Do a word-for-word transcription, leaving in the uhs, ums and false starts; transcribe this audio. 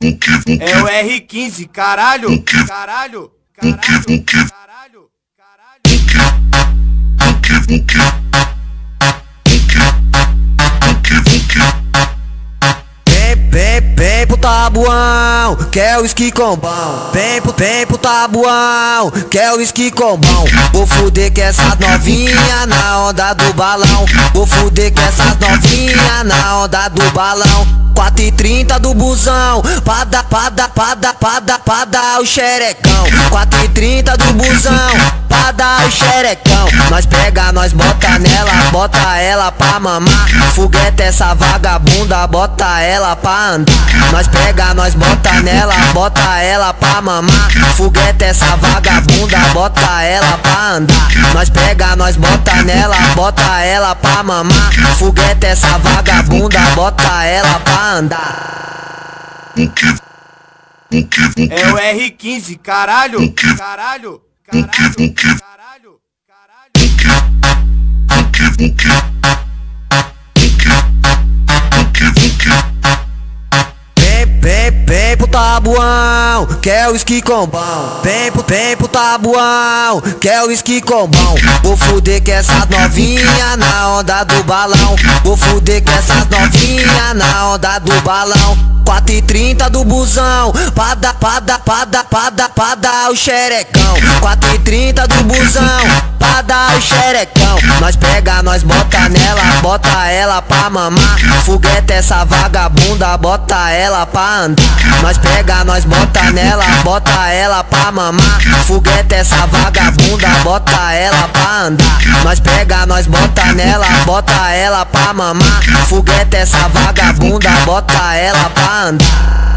É o R quinze, caralho, caralho, caralho, caralho, caralho. Vem, vem, vem pro tabuão, quer o uísque com bom. Vem, vem pro tabuão, quer o uísque com bom. Vou fuder com essas novinha na onda do balão. Vou fuder com essas novinha na onda do balão. quatro e trinta do busão, pada, pada, pada, pada, pada o xerecão. quatro e trinta do busão, pada o xerecão. Nós pega, nós bota nela, bota ela pra mamar. Fogueta essa vagabunda, bota ela pra andar. Nós pega, nós bota nela, bota ela pra mamar. Fogueta essa vagabunda, bota ela pra andar. Nós pega, nós bota nela, bota ela pra mamar. Fogueta essa vagabunda, bota ela pra andar. Andar. É o R quinze, caralho, caralho, caralho, caralho, caralho. Vem, vem, vem pro tabuão, quer o uísque com bom. Vem, vem pro tabuão, quer o uísque com bom. Vou fuder com essas novinha na onda do balão. Vou fuder com essas novinha na onda do balão. Quatro e trinta do busão, pada, pada, pada, pada, pada o xerecão. Quatro e trinta do busão, pada o xerecão. Nós pega, nós bota nela, bota ela pra mamar. Fogueta essa vagabunda, bota ela pra andar. Nós pega, nós bota nela, bota ela pra mamar. Fogueta essa vagabunda, bota ela pra andar. Nós pega, nós bota nela, bota ela pra mamar. Fogueta essa vagabunda, bota ela pra andar.